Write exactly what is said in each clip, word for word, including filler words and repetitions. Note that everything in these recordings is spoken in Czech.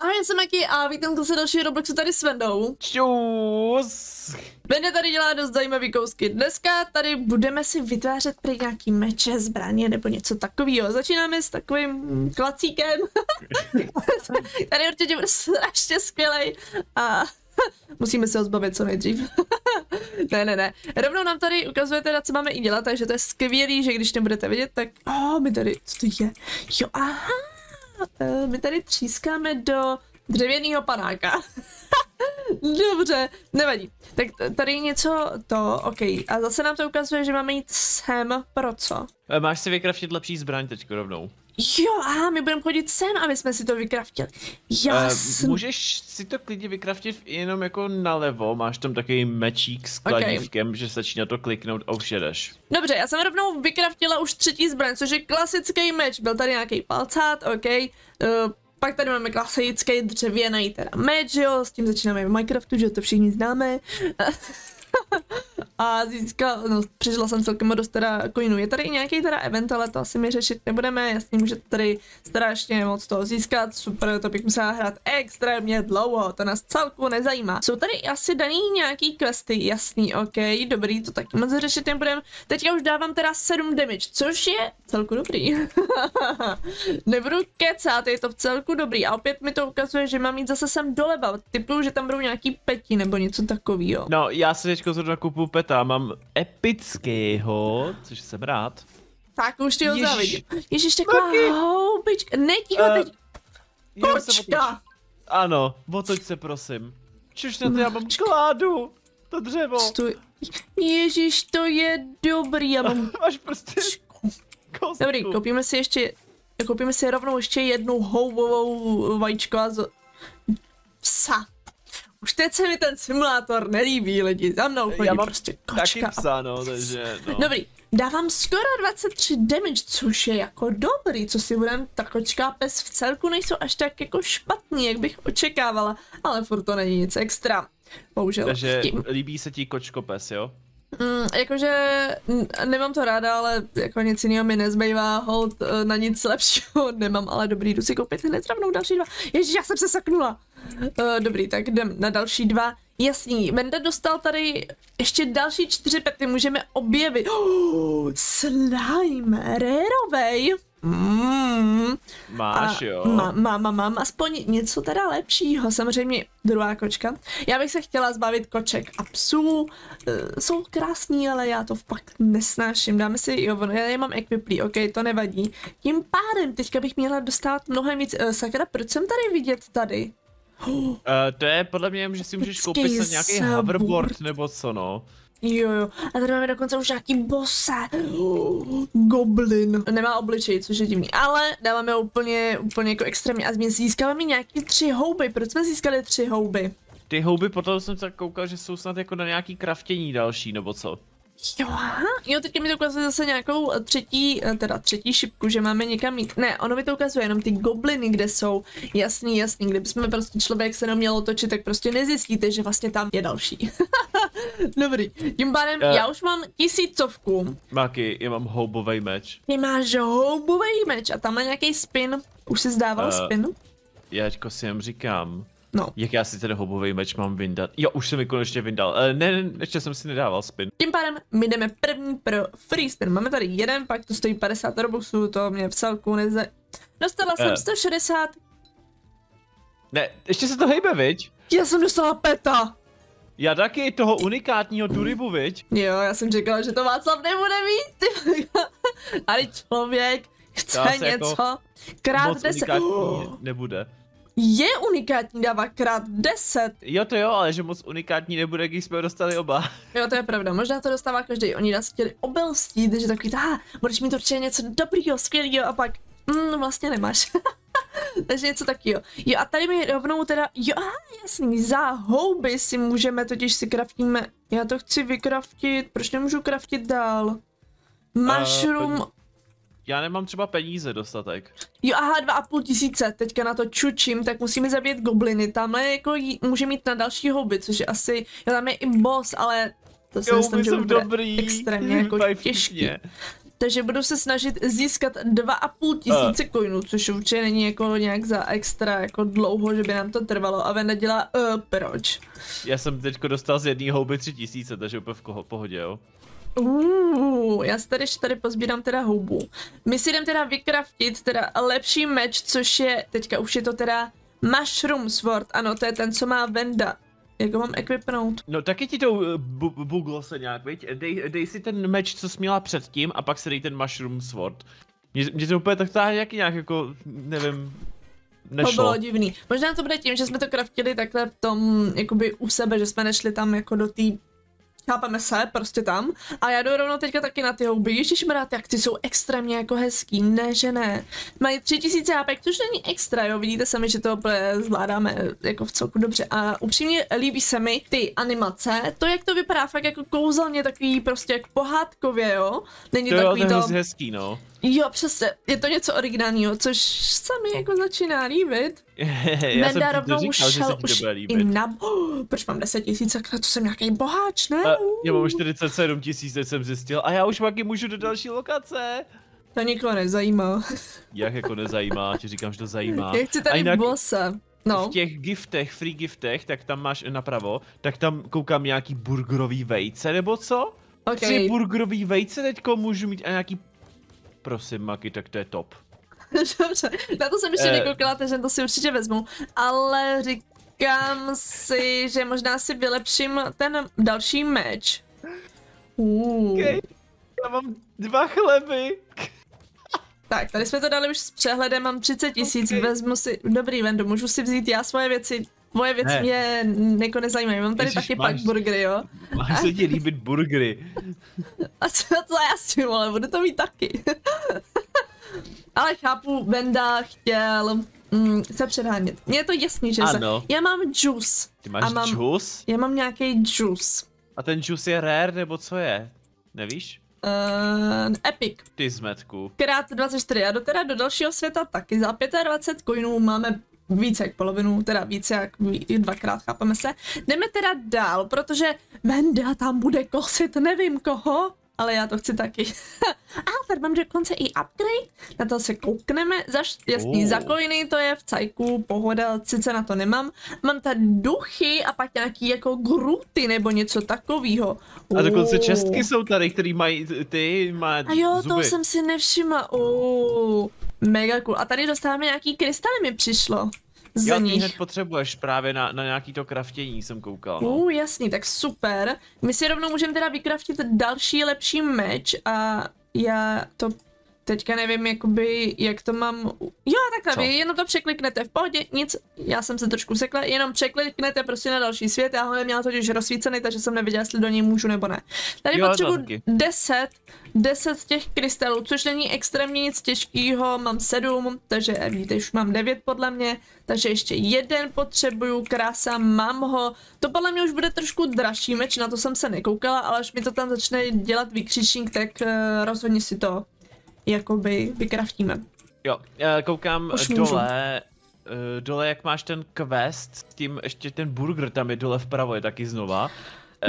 Ahoj, já jsem Makky a vítám se dalšího Robloxu tady s Vendou. Čus! Venda tady dělá dost zajímavý kousky. Dneska tady budeme si vytvářet prý nějaký meče, zbraně nebo něco takového. Začínáme s takovým klacíkem. Tady určitě bude strašně skvělej a musíme se ho zbavit co nejdřív. Ne, ne, ne. Rovnou nám tady ukazuje teda, co máme i dělat, takže to je skvělý, že když nebudete vidět, tak... Oh, my tady... Co to je? Jo, aha! My tady třískáme do dřevěného panáka. Dobře, nevadí. Tak tady něco to, ok. A zase nám to ukazuje, že máme jít sem, pro co? Máš si vykraftit lepší zbraň teď rovnou. Jo, aha, my budeme chodit sem, aby jsme si to vykraftili. Jasně. Uh, můžeš si to klidně vykraftit jenom jako nalevo, máš tam takový mečík s kladívkem, okay, že stačí na to kliknout a už jedeš. Dobře, já jsem rovnou vykraftila už třetí zbraň, což je klasický meč, byl tady nějaký palcát, ok. Uh, Pak tady máme klasický dřevěný teda meč, jo, s tím začínáme v Minecraftu, že to všichni známe. A získala, no, přišla jsem celkem dost teda coinů. Je tady i nějaký teda event, ale to asi my řešit nebudeme, jasně můžete tady strašně moc toho získat, super, to bych musela hrát extrémně dlouho, to nás celku nezajímá. Jsou tady asi daný nějaký questy, jasný, ok, dobrý, to taky moc řešit nebudeme. Teďka už dávám teda sedm damage, což je celku dobrý. Nebudu kecat, je to v celku dobrý a opět mi to ukazuje, že mám jít zase sem doleva, typuju, že tam budou nějaký peti nebo něco takového. No, já si teďko zrovna kupuju peta, mám epického, což jsem rád. Tak už ti ho závidím. Ježiš, taková houbička, netí ho teď, kočka. Ano, otoč se prosím. Čuž na to, já mám kládu, to dřevo. Stoj. Ježiš, to je dobrý, já mám máš prostě kostku. Dobrý, koupíme si ještě, koupíme si rovnou ještě jednu houbovou vajíčko a z... psa. Už teď se mi ten simulátor nelíbí, lidi, za mnou chodí já mám prostě kočka. Taky psa, no, takže, no. Dobrý, dávám skoro dvacet tři damage, což je jako dobrý, co si budem, ta kočka a pes v celku nejsou až tak jako špatný, jak bych očekávala, ale furt to není nic extra, bohužel. Takže líbí se ti kočko pes, jo? Mm, jakože nemám to ráda, ale jako nic jiného mi nezbývá, hold, na nic lepšího nemám, ale dobrý, jdu si koupit hned rovnou další dva. Ježíš, já jsem se saknula. Uh, dobrý, tak jdem na další dva. Jasný, Menda dostal tady ještě další čtyři pety, můžeme objevit. Oh, slime, rareovej. Mm. Máš, a jo. Mám, mám, má, mám, aspoň něco teda lepšího, samozřejmě druhá kočka. Já bych se chtěla zbavit koček a psů, e, jsou krásní, ale já to fakt nesnáším, dáme si, jo, já je mám equiplý, ok, to nevadí. Tím pádem teďka bych měla dostat mnohem víc, e, sakra, proč jsem tady vidět tady? Uh, to je podle mě, že si můžeš koupit se nějaký hoverboard nebo co, no. Jo, jo, a tady máme dokonce už nějaký bossa. Goblin. Nemá obličej, což je divný, ale dáváme ho úplně, úplně jako extrémně a získáváme nějaký tři houby. Proč jsme získali tři houby? Ty houby potom jsem tak koukal, že jsou snad jako na nějaký kraftění další, nebo co? Jo, jo, teďka mi to ukazuje zase nějakou třetí, teda třetí šipku, že máme někam jít. Ne, ono mi to ukazuje jenom ty gobliny, kde jsou. Jasný, jasný, kdybychom prostě člověk se neměl otočit, tak prostě nezjistíte, že vlastně tam je další. Dobrý, tím pádem uh, já už mám tisícovku. Makky, já mám houbovej meč. Ty máš houbovej meč a tam má nějaký spin. Už jsi zdával uh, spin? Já jako si jen říkám. No. Jak já si ten houbový meč mám vyndat? Jo, už jsem mi konečně vyndal. E, ne, ne, ještě jsem si nedával spin. Tím pádem my jdeme první pro free spin. Máme tady jeden, pak to stojí padesát robuxů, to mě v celku neze... Dostala jsem e. sto šedesát. Ne, ještě se to hejbe, viď? Já jsem dostala peta. Já taky toho unikátního turibu, viď? Jo, já jsem čekala, že to Václav nebude mít. Ale člověk chce něco. Jako krát deset. Oh. Nebude. Je unikátní, dává krát deset. Jo, to jo, ale že moc unikátní nebude, když jsme ho dostali oba. Jo, to je pravda, možná to dostává každý. Oni nás chtěli obelstít, že takový, ah, budeš mít určitě něco dobrýho, skvělýho a pak, mm, vlastně nemáš. Takže něco takového. Jo, a tady mi rovnou teda, jo, aha, jasný, za houby si můžeme, totiž si kraftíme. Já to chci vykraftit, proč nemůžu kraftit dál? Mushroom... Uh, Já nemám třeba peníze dostatek. Jo, aha, dva a půl tisíce, teďka na to čučím, tak musíme zabít gobliny. Tamhle jako může mít na další houby, což je asi, jo, tam je i boss, ale to si myslím, že bude dobrý, extrémně jako těžký. Takže budu se snažit získat dva a půl tisíce uh. coinů, což určitě není jako nějak za extra jako dlouho, že by nám to trvalo. A Vena dělá uh, proč? Já jsem teďko dostal z jedné houby tři tisíce, takže úplně v koho, pohodě, jo? Uuu, já se tady, tady pozbírám teda houbu. My si jdem teda vykraftit teda lepší meč, což je, teďka už je to teda Mushroom Sword, ano, to je ten, co má Venda. Jak ho mám equipnout? No taky ti to uh, bu buglo se nějak, viď? Dej, dej si ten meč, co jsi měla předtím, a pak si dej ten Mushroom Sword. Mně to úplně tak táhne nějaký nějak jako, nevím, nešlo. To bylo divný. Možná to bude tím, že jsme to kraftili takhle v tom, jakoby u sebe, že jsme nešli tam jako do té... Chápeme se, prostě tam. A já jdu rovnou teďka taky na ty houby. Ježišmarát, jak ty jsou extrémně jako hezký. Ne, že ne. Mají tři tisíce hápek, což není extra, jo. Vidíte sami, že to zvládáme jako v celku dobře. A upřímně líbí se mi ty animace. To, jak to vypadá fakt jako kouzelně, takový prostě jak pohádkově, jo. Není to takový to... To je hezký, no. Jo, přesně. Je to něco originálního, což se mi jako začíná líbit. Já Venda rovnou říkal, už šel už i na... Oh, proč mám deset tisíc, to jsem nějaký boháč, ne? A já mám čtyřicet sedm tisíc, teď jsem zjistil, a já už Makky můžu do další lokace. To nikoho nezajímá. Jak jako nezajímá, ti říkám, že to zajímá. Já chci tady bossa. No. V těch giftech, free giftech, tak tam máš napravo, tak tam koukám nějaký burgerový vejce, nebo co? Okay. Tři burgerový vejce teďko můžu mít a nějaký... Prosím, Makky, tak to je top. Dobře, na to jsem ještě eh. nekoukala, takže to si určitě vezmu, ale říkám si, že možná si vylepším ten další meč. Uh. Okay. Já mám dva chleby. Tak, tady jsme to dali už s přehledem, mám třicet tisíc, okay. Vezmu si, dobrý, Vendo, můžu si vzít já svoje věci. Moje věci ne. Mě jako nezajímají, mám tady Ježiš, taky máš, pak burgery, jo? Máš se ti líbit burgery. A co, co já s tím, ale budu to mít taky. Ale chápu, Venda chtěl mm, se předhánět. Mně je to jasný, že ano. Se... Já mám juice. Ty máš mám, juice? Já mám nějaký juice. A ten juice je rare, nebo co je? Nevíš? Uh, epic. Ty zmetku. Krát dvacet čtyři. A do teda do dalšího světa taky. Za dvacet pět coinů máme... Více jak polovinu, teda více jak dvakrát, chápeme se. Jdeme teda dál, protože Venda tam bude kosit, nevím koho, ale já to chci taky. A tady mám dokonce i upgrade, na to se koukneme, Zaš, jasný, oh. Za coiny to je v cajku, pohoda, sice na to nemám. Mám tady duchy a pak nějaký jako gruty nebo něco takového. Oh. A dokonce čestky jsou tady, který mají ty, mají zuby. A jo, to jsem si nevšimla, oh. Mega cool. A tady dostáváme nějaký krystaly, mi přišlo. Z nich. Hned potřebuješ právě na, na nějaký to kraftění, jsem koukal. No. Uh, jasný, tak super. My si rovnou můžeme teda vykraftit další lepší meč a já to teďka nevím, jakoby, jak to mám... Jo, takhle, vy jenom to překliknete, v pohodě, nic, já jsem se trošku sekla, jenom překliknete prostě na další svět, já ho neměla totiž rozsvícený, takže jsem nevěděla, jestli do něj můžu nebo ne. Tady potřebuji deset, deset těch krystalů, což není extrémně nic těžkého, mám sedm, takže vidíte, už mám devět podle mě, takže ještě jeden potřebuju, krása, mám ho, to podle mě už bude trošku dražší meč, na to jsem se nekoukala, ale až mi to tam začne dělat vykřičník, tak uh, rozhodně si to jakoby vykraftíme. Jo, koukám už dole, můžu. Dole jak máš ten quest, s tím ještě ten burger tam je dole vpravo, je taky znova.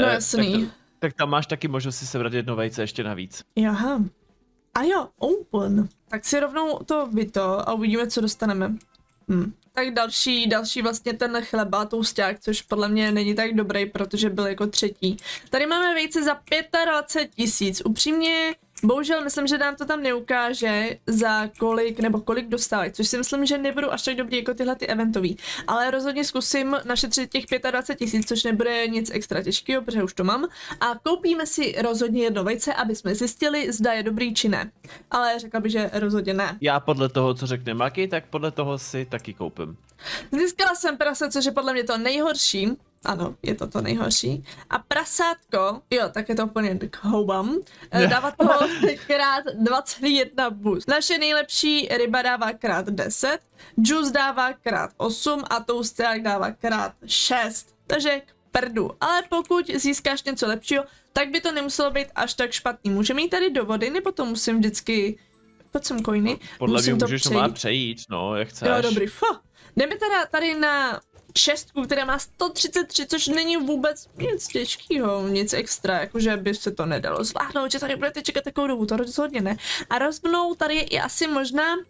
No jasný. Tak, to, tak tam máš taky možnost si sebrat jedno vejce ještě navíc. Aha. A jo, open. Tak si rovnou to vyto a uvidíme, co dostaneme. Hm. Tak další, další vlastně ten chleba, tousták, což podle mě není tak dobrý, protože byl jako třetí. Tady máme vejce za dvacet pět tisíc, upřímně bohužel myslím, že nám to tam neukáže za kolik nebo kolik dostali, což si myslím, že nebudu až tak dobrý jako tyhle ty eventový. Ale rozhodně zkusím našetřit těch dvacet pět tisíc, což nebude nic extra těžkého, protože už to mám. A koupíme si rozhodně jedno vejce, aby jsme zjistili, zda je dobrý či ne. Ale řekla bych, že rozhodně ne. Já podle toho, co řekne Makky, tak podle toho si taky koupím. Získala jsem prase, což je podle mě to nejhorší. Ano, je to to nejhorší. A prasátko, jo, tak je to úplně k houbám. Dává toho krát dvacet jedna boost. Naše nejlepší ryba dává krát deset, juice dává krát osm a toasták dává krát šest. Takže k prdu. Ale pokud získáš něco lepšího, tak by to nemuselo být až tak špatný. Můžeme jít tady do vody, nebo to musím vždycky... Pojď sem, coiny. Podle mě můžeš to má přejít, no, jak chceš. Jo, dobrý, fo. Jdeme teda tady na... šestku, která má sto třicet tři, což není vůbec nic těžkého, nic extra, jakože by se to nedalo zvládnout, že tady budete čekat takovou dobu, to rozhodně ne. A rozhodnou tady je i asi možná uh,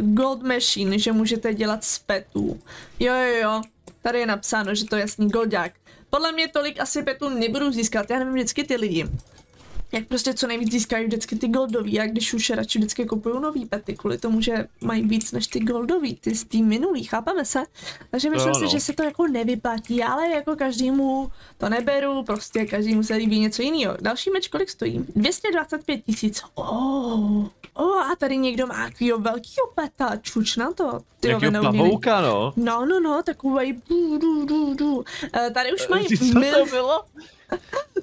gold machine, že můžete dělat z petů. Jo, jo, jo, tady je napsáno, že to je jasný goldák. Podle mě tolik asi petů nebudu získat, já nevím vždycky ty lidi. Jak prostě co nejvíc získají vždycky ty goldový, já když už radši vždycky kupuju nový pety, kvůli tomu, že mají víc než ty goldový, ty z tý minulý, chápeme se? Takže myslím no, no. si, že se to jako nevyplatí, ale jako každému to neberu, prostě každému se líbí něco jiného. Další meč kolik stojí? dvě stě dvacet pět tisíc, oh, oh, a tady někdo má takovýho velkýho peta, čuč na to. Jakýho pavouka, no. No, no, no, takovej, du, du, du, du. Tady už mají...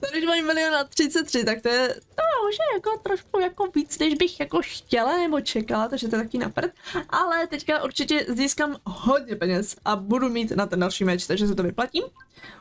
Tady už mají milion a třicet tři, tak to je, no, že jako trošku jako víc, než bych jako chtěla nebo čekala, takže to je taky na prd. Ale teďka určitě získám hodně peněz a budu mít na ten další meč, takže se to vyplatím.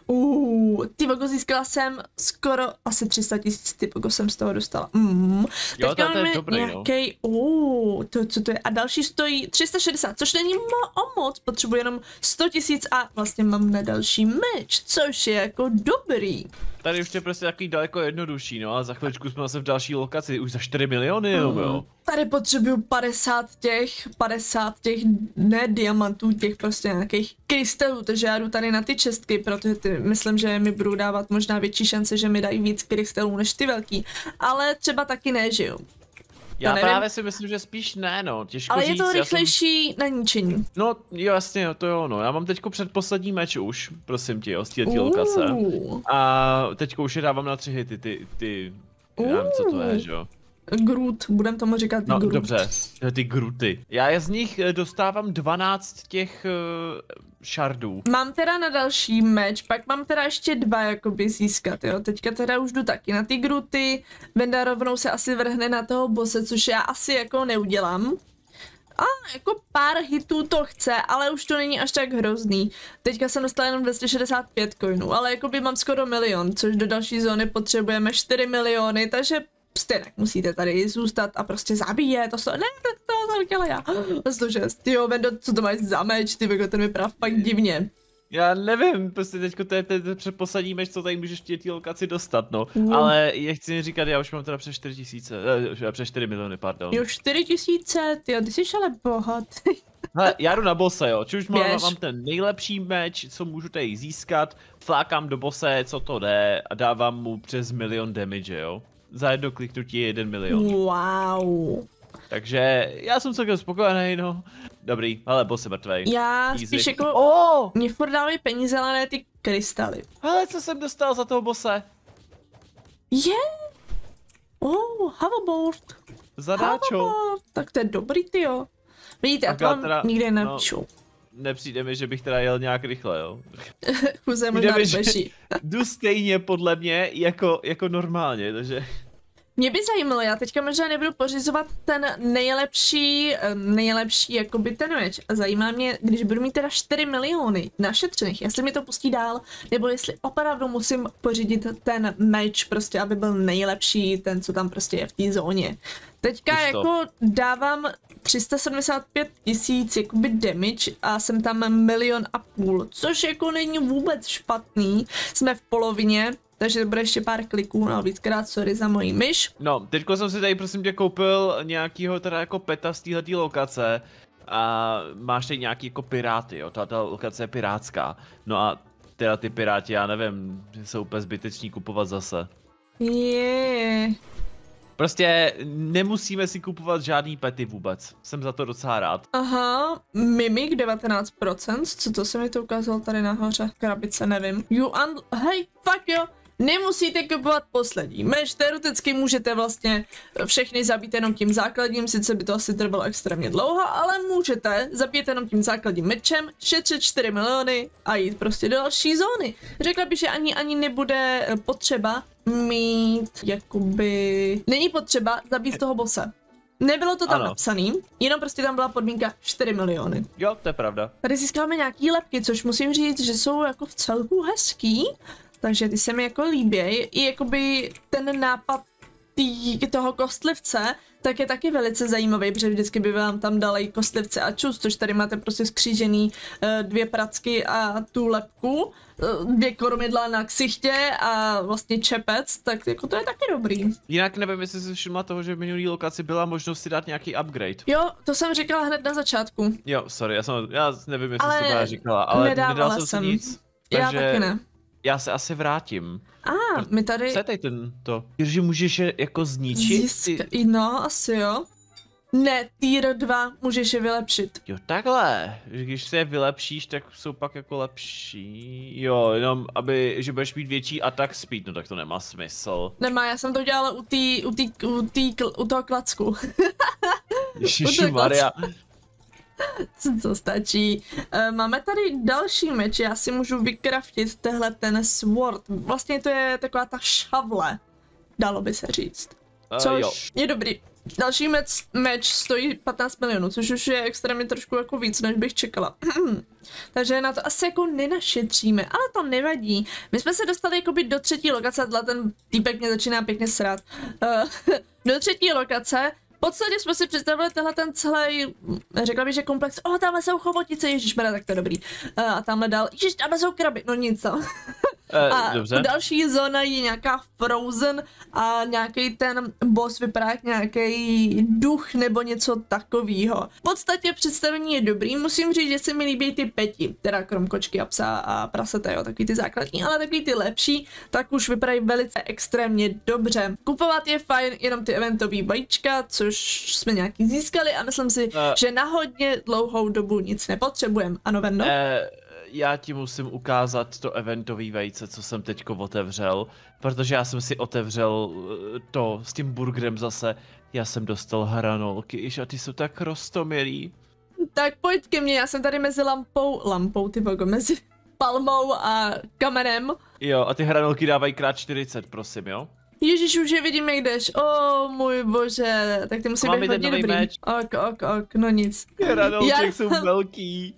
Uuu, typogo získala jsem skoro asi tři sta tisíc, typogo jsem z toho dostala. Mm. Jo, teďka máme nějaký, uuu, to, co to je, a další stojí tři sta šedesát, což není mo o moc, potřebuji jenom sto tisíc a vlastně mám na další meč, což je jako dobrý. Tady už je prostě takový daleko jednodušší, no a za chvíličku jsme zase v další lokaci, už za čtyři miliony, jo, jo. Tady potřebuju padesát těch, padesát těch, ne diamantů, těch prostě nějakých krystelů, takže já jdu tady na ty čestky, protože ty, myslím, že mi budou dávat možná větší šance, že mi dají víc krystelů než ty velký, ale třeba taky nežiju. Já nevím. Právě si myslím, že spíš ne, no, těžko Ale říct, je to rychlejší jsem... na ničení. No, jo, jasně, to jo, no, já mám teďko předposlední meč už, prosím tě, jo, z této lokace. A teďko už je dávám na tři hity, ty, ty, já nevím, co to je, že jo. Groot, budem tomu říkat no, Groot. Dobře, ty Grooty. Já z nich dostávám dvanáct těch uh, šardů. Mám teda na další meč, pak mám teda ještě dva jakoby získat, jo. Teďka teda už jdu taky na ty Grooty. Venda rovnou se asi vrhne na toho bose, což já asi jako neudělám. A jako pár hitů to chce, ale už to není až tak hrozný. Teďka jsem dostala jenom dvě stě šedesát pět coinů, ale jakoby mám skoro milion, což do další zóny potřebujeme čtyři miliony, takže stejně musíte tady zůstat a prostě zabíjet, to jsou, ne, to jsem chtěla já. sto šest, jo, Vendo, co to máš za meč, ty jako ten vypadá fakt divně. Já nevím, prostě teďko to je ten předposlední meč, co tady můžeš v té lokaci dostat, no. Mm. Ale já chci říkat, já už mám teda přes čtyři tisíce, přes čtyři miliony, pardon. Jo, čtyři tisíce, ty, ty jsi ale bohatý. Hele, já jdu na bose, jo, či už mám, mám ten nejlepší meč, co můžu tady získat, flákám do bose, co to jde a dávám mu přes milion damage, jo. Za jedno kliknutí je jeden milion. Wow. Takže já jsem celkem spokojený, no. Dobrý, ale boss je mrtvej. Já Easy. Spíš jako... Oh! Mě furt dávají peníze, ale ne ty krystaly. Hele, co jsem dostal za toho bose? Je? Yeah. Oh, hoverboard. Zadáčo. Hoverboard. Tak to je dobrý, tyjo. Vidíte, já to vám teda, nikde napíšu. No. Nepřijde mi, že bych teda jel nějak rychle, jo. Chůze možná rychlejší. Jdu stejně podle mě jako, jako normálně, takže... Mě by zajímalo, já teďka možná nebudu pořizovat ten nejlepší, nejlepší jakoby ten meč. Zajímá mě, když budu mít teda čtyři miliony našetřených, jestli mi to pustí dál, nebo jestli opravdu musím pořídit ten meč prostě, aby byl nejlepší, ten, co tam prostě je v té zóně. Teďka jako dávám tři sta sedmdesát pět tisíc jakoby damage a jsem tam milion a půl, což jako není vůbec špatný, jsme v polovině. Takže to bude ještě pár kliků, no víckrát sorry za moji myš. No, teďko jsem si tady prosím tě koupil nějakýho teda jako peta z téhletý lokace. A máš tady nějaký jako piráty, jo, ta lokace je pirátská. No a teda ty piráti, já nevím, jsou úplně zbyteční kupovat zase. Yeah. Prostě nemusíme si kupovat žádný pety vůbec, jsem za to docela rád. Aha, mimik devatenáct procent, co to se mi to ukázalo tady nahoře, krabice nevím. You un... hej, fuck jo. Nemusíte kupovat poslední meč, teoreticky můžete vlastně všechny zabít jenom tím základním, sice by to asi trvalo extrémně dlouho, ale můžete zabít jenom tím základním mečem, šetřit čtyři miliony a jít prostě do další zóny. Řekla bych, že ani, ani nebude potřeba mít, jakoby... Není potřeba zabít toho bossa. Nebylo to tam ano. napsaný, jenom prostě tam byla podmínka čtyři miliony. Jo, to je pravda. Tady získáme nějaký lepky, což musím říct, že jsou jako v celku hezký. Takže ty se mi jako líběj, i jakoby ten nápad tý, toho kostlivce, tak je taky velice zajímavý, protože vždycky by vám tam dali kostlivce a čus, což tady máte prostě skřížený dvě pracky a tu lepku, dvě kormidla na ksichtě a vlastně čepec, tak jako to je taky dobrý. Jinak nevím, jestli jsi všimla toho, že v minulý lokaci byla možnost si dát nějaký upgrade. Jo, to jsem říkala hned na začátku. Jo, sorry, já, jsem, já nevím, jestli jsi to byla říkala, ale nedal jsem si nic. Takže... Já taky ne. Já se asi vrátím. A, ah, my tady... Co je tady tento? Že můžeš je jako zničit? Zisk... Ty... No, asi jo. Ne, tier dva, můžeš je vylepšit. Jo, takhle. Když se je vylepšíš, tak jsou pak jako lepší. Jo, jenom aby, že budeš mít větší attack speed, no tak to nemá smysl. Nemá, já jsem to dělala u tý, u tý, u tý, u toho klacku. Ježišmarja. To stačí. Máme tady další meč, já si můžu vykraftit tehle ten sword. Vlastně to je taková ta šavle, dalo by se říct. Což uh, je dobrý. Další meč, meč stojí patnáct milionů, což už je extrémně trošku jako víc, než bych čekala. Takže na to asi jako nenašetříme, ale to nevadí. My jsme se dostali jakoby do třetí lokace, a ten týpek mě začíná pěkně srát. Do třetí lokace. V podstatě jsme si představili tenhle ten celý, řekla bych, že komplex, o, tamhle jsou chobotice, ježišmarja, tak to je dobrý. A tamhle dál, ježiš, tamhle jsou kraby, no nic tam. E, a dobře. Další zóna je nějaká Frozen a nějaký ten boss vypadá jak nějaký duch nebo něco takového. V podstatě představení je dobrý, musím říct, že se mi líbí ty peti, teda krom kočky a psa a prasete, jo, takový ty základní, ale takový ty lepší, tak už vypadají velice extrémně dobře. Kupovat je fajn jenom ty eventový vajíčka, což jsme nějaký získali a myslím si, e... že na hodně dlouhou dobu nic nepotřebujeme. Ano, Vendo? E... Já ti musím ukázat to eventový vejce, co jsem teďko otevřel, protože já jsem si otevřel to s tím burgerem zase. Já jsem dostal hranolky, iž a ty jsou tak roztomilý. Tak pojď ke mně, já jsem tady mezi lampou, lampou ty bogo, mezi palmou a kamenem. Jo, a ty hranolky dávají krát čtyřicet, prosím, jo? Ježíš, už je vidím, jak jdeš. O můj bože, tak ty musí být hodně dobrý. Meč. Ok, ok, ok, no nic. Hranolky já... jsou velký.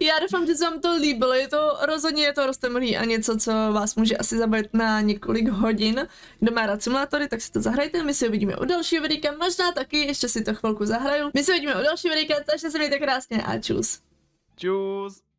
Já doufám, že se vám to líbilo, je to rozhodně je to roztomilý a něco, co vás může asi zabavit na několik hodin. Kdo má rád simulátory, tak si to zahrajte, my se uvidíme u dalšího videa, možná taky, ještě si to chvilku zahraju. My se uvidíme u dalšího videa, takže se mějte krásně a čus. Čus.